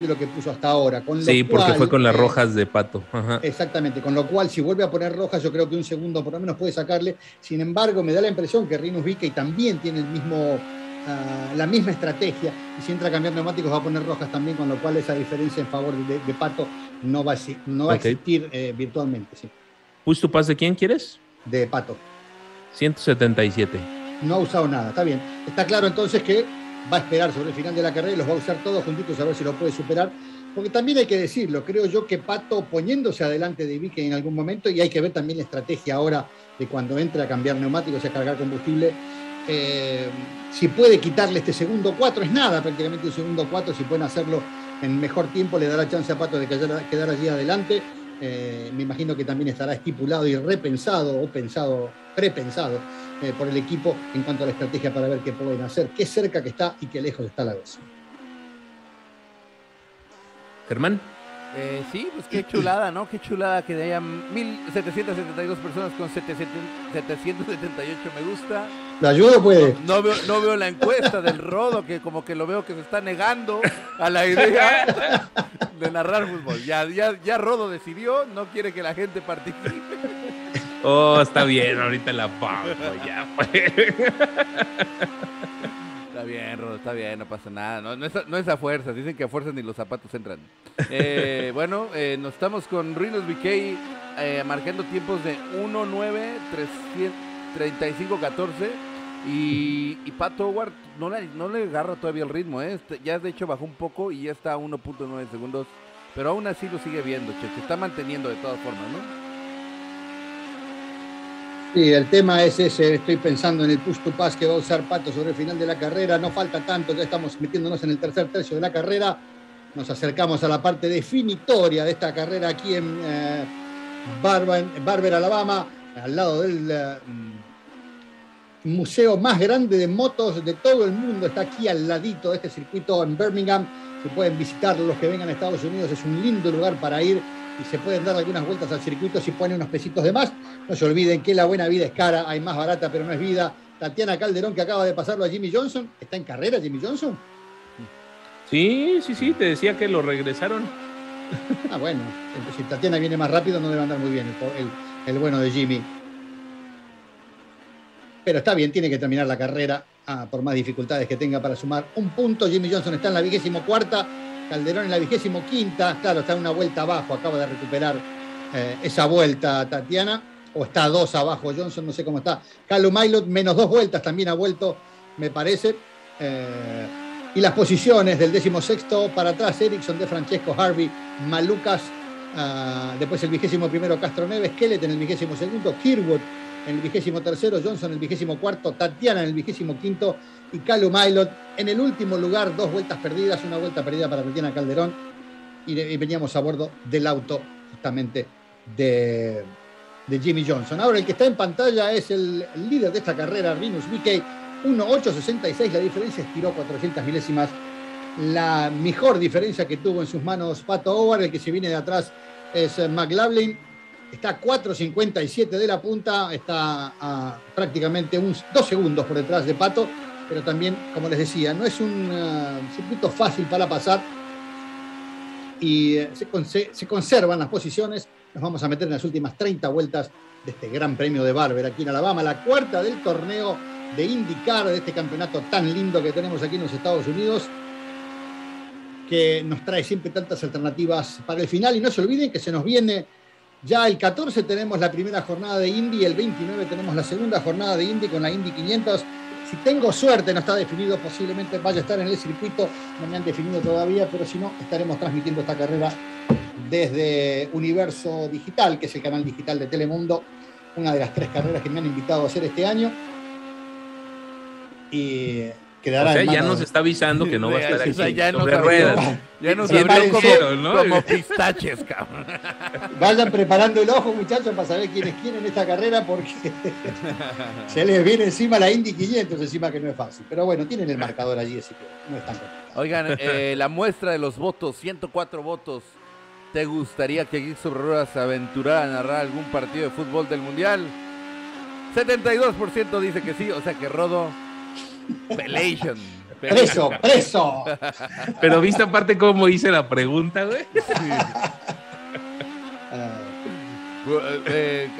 de lo que puso hasta ahora. Con lo cual, porque fue con las rojas de Pato. Ajá. Exactamente, con lo cual si vuelve a poner rojas yo creo que un segundo por lo menos puede sacarle. Sin embargo, me da la impresión que Rinus Veekay también tiene el mismo, la misma estrategia, y si entra a cambiar neumáticos va a poner rojas también, con lo cual esa diferencia en favor de Pato no va a, no va a existir virtualmente. Sí. ¿Push to Pass de quién quieres? De Pato. 177. No ha usado nada, está bien. Está claro entonces que va a esperar sobre el final de la carrera y los va a usar todos juntitos a ver si lo puede superar, porque también hay que decirlo, creo yo que Pato poniéndose adelante de Veekay en algún momento, y hay que ver también la estrategia ahora de cuando entre a cambiar neumáticos y a cargar combustible, si puede quitarle este segundo 4, es nada prácticamente un segundo 4, si pueden hacerlo en mejor tiempo le dará chance a Pato de quedar allí adelante. Me imagino que también estará estipulado y repensado o prepensado por el equipo en cuanto a la estrategia para ver qué pueden hacer, qué cerca que está y qué lejos está a la vez. Germán. Sí, pues qué chulada, ¿no? Qué chulada que haya 1.772 personas con 778 me gusta. ¿La ayuda puede? No veo la encuesta del Rodo, que como que lo veo que se está negando a la idea de narrar fútbol. Ya Rodo decidió, no quiere que la gente participe. Oh, está bien, ahorita la pago, ya fue. Está bien, Rodo, está bien, no pasa nada. No es a fuerzas, dicen que a fuerzas ni los zapatos entran. Bueno, nos estamos con Rinus Veekay marcando tiempos de 1:09.35.14 y Pato O'Ward no le agarra todavía el ritmo, ¿eh? Ya de hecho bajó un poco y ya está a 1.9 segundos, pero aún así lo sigue viendo, che, se está manteniendo de todas formas, ¿no? Sí, el tema es ese, estoy pensando en el push to pass que va a usar Pato sobre el final de la carrera, no falta tanto, ya estamos metiéndonos en el tercer tercio de la carrera, nos acercamos a la parte definitoria de esta carrera aquí en Barber, Alabama, al lado del museo más grande de motos de todo el mundo, está aquí al ladito de este circuito en Birmingham, se pueden visitar los que vengan a Estados Unidos, es un lindo lugar para ir, y se pueden dar algunas vueltas al circuito si ponen unos pesitos de más. No se olviden que la buena vida es cara, hay más barata pero no es vida. Tatiana Calderón, que acaba de pasarlo a Jimmy Johnson, ¿está en carrera Jimmy Johnson? Sí, te decía que lo regresaron. Ah, bueno, entonces, si Tatiana viene más rápido no debe andar muy bien el bueno de Jimmy. Pero está bien, tiene que terminar la carrera por más dificultades que tenga para sumar un punto. Jimmy Johnson está en la 24ª, Calderón en la 25ª, claro, está una vuelta abajo, acaba de recuperar esa vuelta Tatiana, o está a 2 abajo Johnson, no sé cómo está. Callum Ilott, menos 2 vueltas, también ha vuelto, me parece. Y las posiciones del 16º para atrás, Erickson, de Francesco, Harvey, Malucas, después el 21º Castro Neves, Kellet en el 22º, Kirwood en el 23º, Johnson en el 24º, Tatiana en el 25º y Callum Ilott en el último lugar, 2 vueltas perdidas, una vuelta perdida para Tatiana Calderón, y veníamos a bordo del auto justamente de Jimmy Johnson. Ahora el que está en pantalla es el líder de esta carrera, Rinus Veekay, 1:8.66, la diferencia estiró 400 milésimas, la mejor diferencia que tuvo en sus manos Pato O'Ward. El que se viene de atrás es McLaughlin, está a 4.57 de la punta, está a prácticamente 2 segundos por detrás de Pato, pero también, como les decía, no es un circuito fácil para pasar y se conservan las posiciones. Nos vamos a meter en las últimas 30 vueltas de este Gran Premio de Barber aquí en Alabama, la cuarta del torneo de IndyCar, de este campeonato tan lindo que tenemos aquí en los Estados Unidos, que nos trae siempre tantas alternativas para el final. Y no se olviden que se nos viene ya el 14, tenemos la primera jornada de Indy, el 29 tenemos la segunda jornada de Indy con la Indy 500. Si tengo suerte, no está definido, posiblemente vaya a estar en el circuito, no me han definido todavía, pero si no, estaremos transmitiendo esta carrera desde Universo Digital, que es el canal digital de Telemundo, una de las 3 carreras que me han invitado a hacer este año. Y quedará, o sea, ya nos está avisando que no va a estar aquí, o sea, ya sobre ruedas. Ya nos abrió como pistaches, cabrón. Vayan preparando el ojo, muchachos, para saber quién es quién en esta carrera, porque se les viene encima la Indy 500, encima que no es fácil. Pero bueno, tienen el marcador allí, así que no es tan complicado. Oigan, la muestra de los votos, 104 votos. ¿Te gustaría que Geek Sobre Ruedas se aventurara a narrar algún partido de fútbol del Mundial? 72% dice que sí, o sea que Rodo... Pelation. ¡Preso, preso! Pero ¿viste aparte cómo hice la pregunta, güey? Sí.